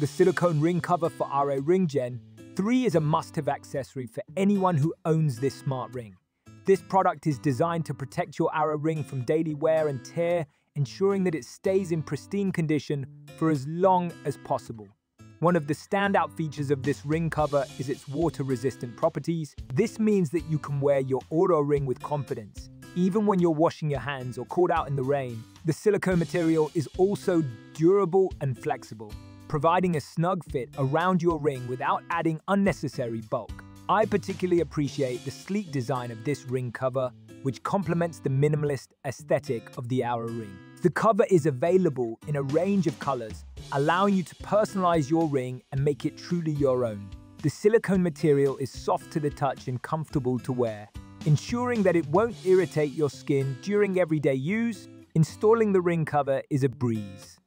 the silicone ring cover for Oura Ring Gen 3 is a must-have accessory for anyone who owns this smart ring. This product is designed to protect your Oura Ring from daily wear and tear, ensuring that it stays in pristine condition for as long as possible. One of the standout features of this ring cover is its water-resistant properties. This means that you can wear your Oura Ring with confidence, even when you're washing your hands or caught out in the rain. The silicone material is also durable and flexible, providing a snug fit around your ring without adding unnecessary bulk. I particularly appreciate the sleek design of this ring cover, which complements the minimalist aesthetic of the Oura Ring. The cover is available in a range of colors, allowing you to personalize your ring and make it truly your own. The silicone material is soft to the touch and comfortable to wear, ensuring that it won't irritate your skin during everyday use. Installing the ring cover is a breeze,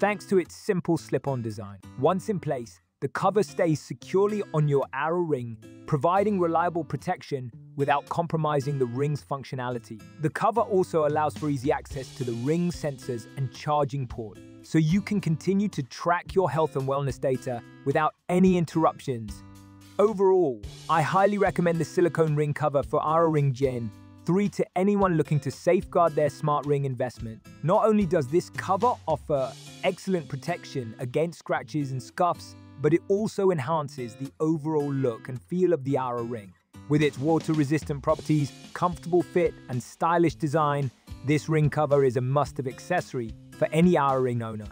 thanks to its simple slip-on design. Once in place, the cover stays securely on your Oura Ring, providing reliable protection without compromising the ring's functionality. The cover also allows for easy access to the ring sensors and charging port, so you can continue to track your health and wellness data without any interruptions. Overall, I highly recommend the silicone ring cover for Oura Ring Gen 3 to anyone looking to safeguard their smart ring investment. Not only does this cover offer excellent protection against scratches and scuffs, but it also enhances the overall look and feel of the Oura Ring. With its water-resistant properties, comfortable fit, and stylish design, this ring cover is a must-have accessory for any Oura Ring owner.